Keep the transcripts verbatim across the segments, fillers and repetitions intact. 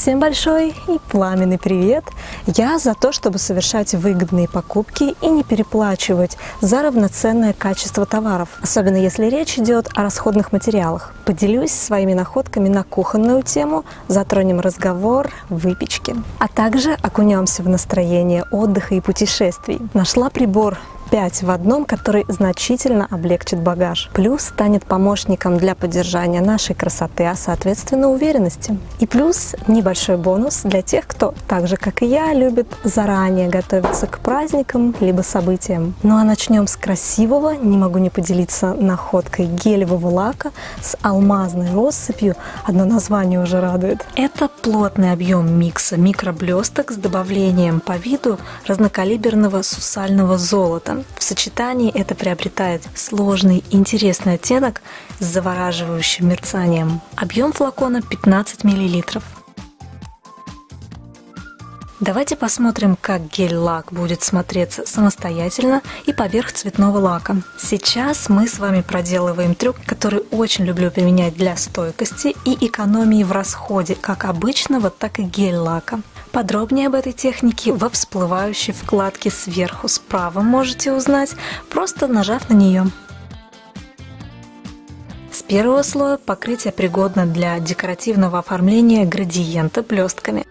Всем большой и пламенный привет! Я за то, чтобы совершать выгодные покупки и не переплачивать за равноценное качество товаров, особенно если речь идет о расходных материалах. Поделюсь своими находками на кухонную тему, затронем разговор выпечки, а также окунемся в настроение отдыха и путешествий. Нашла прибор пять в одном, который значительно облегчит багаж. Плюс станет помощником для поддержания нашей красоты, а соответственно уверенности. И плюс небольшой бонус для тех, кто, так же как и я, любит заранее готовиться к праздникам либо событиям. Ну а начнем с красивого, не могу не поделиться находкой, гелевого лака с алмазной россыпью. Одно название уже радует. Это плотный объем микса микроблесток с добавлением по виду разнокалиберного сусального золота. В сочетании это приобретает сложный, интересный оттенок с завораживающим мерцанием. Объем флакона пятнадцать миллилитров. Давайте посмотрим, как гель-лак будет смотреться самостоятельно и поверх цветного лака. Сейчас мы с вами проделываем трюк, который очень люблю применять для стойкости и экономии в расходе как обычного, так и гель-лака. Подробнее об этой технике во всплывающей вкладке сверху справа можете узнать, просто нажав на нее. С первого слоя покрытие пригодно для декоративного оформления градиента блестками.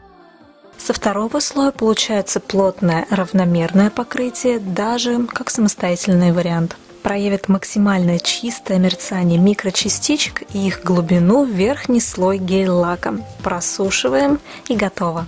Со второго слоя получается плотное равномерное покрытие, даже как самостоятельный вариант. Проявит максимально чистое мерцание микрочастичек и их глубину в верхний слой гель-лака. Просушиваем и готово.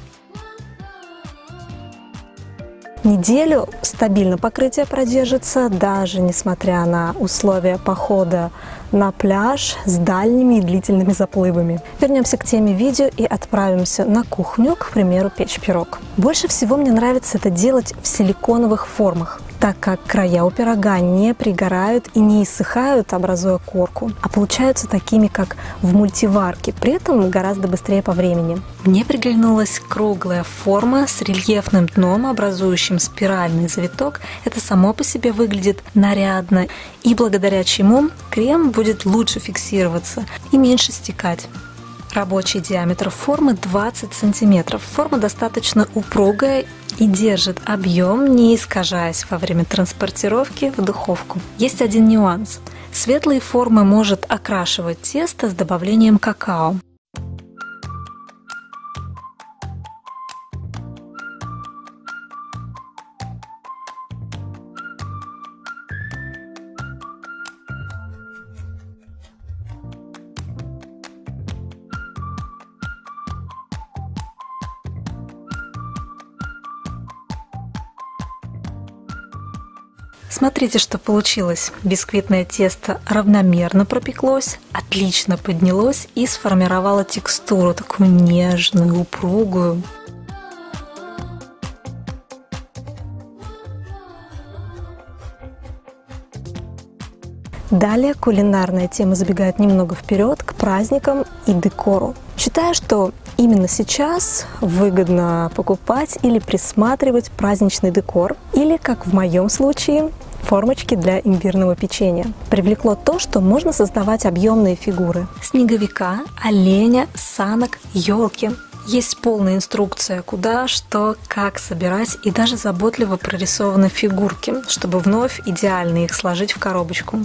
Неделю стабильно покрытие продержится, даже несмотря на условия похода на пляж с дальними и длительными заплывами. Вернемся к теме видео и отправимся на кухню, к примеру, печь пирог. Больше всего мне нравится это делать в силиконовых формах, так как края у пирога не пригорают и не иссыхают, образуя корку, а получаются такими, как в мультиварке, при этом гораздо быстрее по времени. Мне приглянулась круглая форма с рельефным дном, образующим спиральный завиток. Это само по себе выглядит нарядно, и благодаря чему крем будет лучше фиксироваться и меньше стекать. Рабочий диаметр формы двадцать сантиметров. Форма достаточно упругая и держит объем, не искажаясь во время транспортировки в духовку. Есть один нюанс. Светлые формы может окрашивать тесто с добавлением какао. Смотрите, что получилось. Бисквитное тесто равномерно пропеклось, отлично поднялось и сформировало текстуру, такую нежную, упругую. Далее кулинарная тема забегает немного вперед к праздникам и декору. Считаю, что именно сейчас выгодно покупать или присматривать праздничный декор, или, как в моем случае, формочки для имбирного печенья. Привлекло то, что можно создавать объемные фигуры. Снеговика, оленя, санок, елки. Есть полная инструкция, куда, что, как собирать, и даже заботливо прорисованы фигурки, чтобы вновь идеально их сложить в коробочку.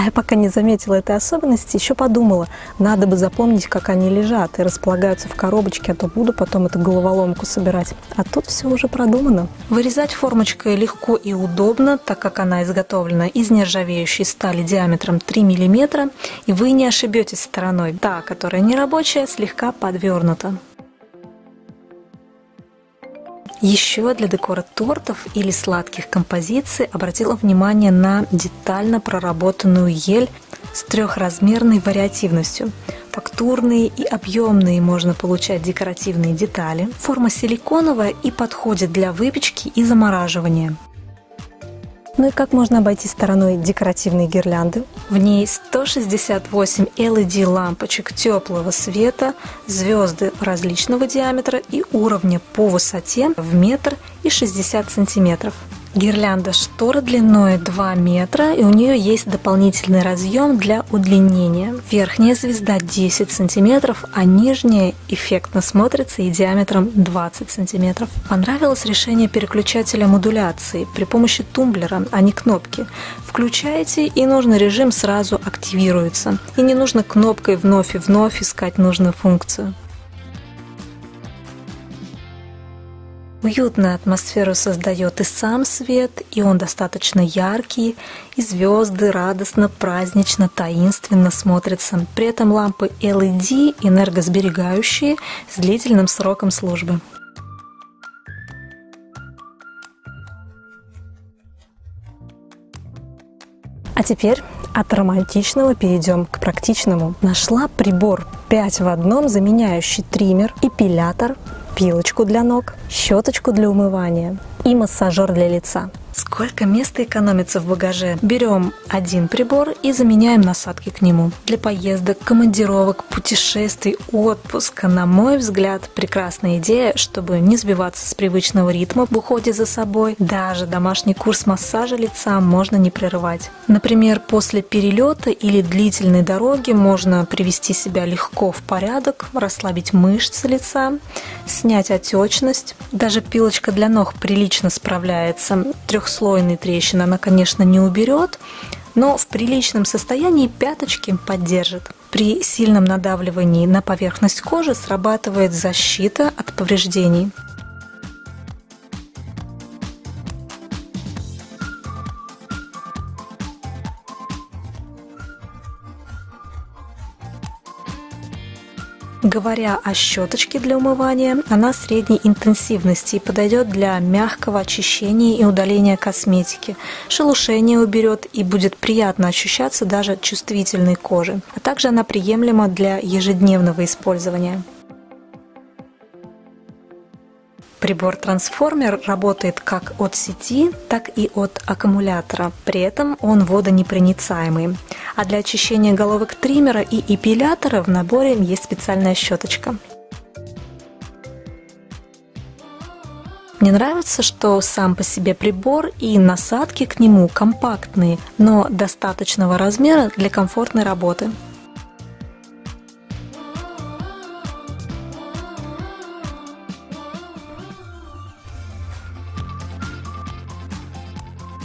А я пока не заметила этой особенности, еще подумала, надо бы запомнить, как они лежат и располагаются в коробочке, а то буду потом эту головоломку собирать. А тут все уже продумано. Вырезать формочкой легко и удобно, так как она изготовлена из нержавеющей стали диаметром три миллиметра, и вы не ошибетесь стороной. Та, которая нерабочая, слегка подвернута. Еще для декора тортов или сладких композиций обратила внимание на детально проработанную ель с трехразмерной вариативностью. Фактурные и объемные можно получать декоративные детали. Форма силиконовая и подходит для выпечки и замораживания. Ну и как можно обойти стороной декоративные гирлянды? В ней сто шестьдесят восемь эл и ди-лампочек теплого света, звезды различного диаметра и уровня по высоте в метр и шестьдесят сантиметров. Гирлянда штор длиной два метра, и у нее есть дополнительный разъем для удлинения. Верхняя звезда десять сантиметров, а нижняя эффектно смотрится и диаметром двадцать сантиметров. Понравилось решение переключателя модуляции при помощи тумблера, а не кнопки. Включаете, и нужный режим сразу активируется. И не нужно кнопкой вновь и вновь искать нужную функцию. Уютную атмосферу создает и сам свет, и он достаточно яркий, и звезды радостно, празднично, таинственно смотрятся. При этом лампы эл и ди энергосберегающие с длительным сроком службы. А теперь от романтичного перейдем к практичному. Нашла прибор пять в одном, заменяющий триммер, эпилятор, пилочку для ног, щеточку для умывания и массажер для лица. Сколько места экономится в багаже? Берем один прибор и заменяем насадки к нему. Для поездок, командировок, путешествий, отпуска, на мой взгляд, прекрасная идея, чтобы не сбиваться с привычного ритма в уходе за собой. Даже домашний курс массажа лица можно не прерывать. Например, после перелета или длительной дороги можно привести себя легко в порядок, расслабить мышцы лица, снять отечность. Даже пилочка для ног прилично справляется. Трехслойный трещин она, конечно, не уберет, но в приличном состоянии пяточки поддержит. При сильном надавливании на поверхность кожи срабатывает защита от повреждений. Говоря о щеточке для умывания, она средней интенсивности и подойдет для мягкого очищения и удаления косметики. Шелушение уберет и будет приятно ощущаться даже чувствительной коже. А также она приемлема для ежедневного использования. Прибор-трансформер работает как от сети, так и от аккумулятора. При этом он водонепроницаемый. А для очищения головок триммера и эпилятора в наборе есть специальная щеточка. Мне нравится, что сам по себе прибор и насадки к нему компактные, но достаточного размера для комфортной работы.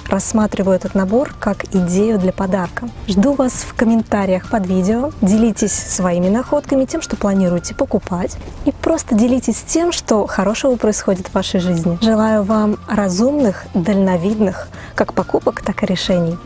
Рассматриваю этот набор как идею для подарка. Жду вас в комментариях под видео. Делитесь своими находками, тем, что планируете покупать. И просто делитесь тем, что хорошего происходит в вашей жизни. Желаю вам разумных, дальновидных, как покупок, так и решений.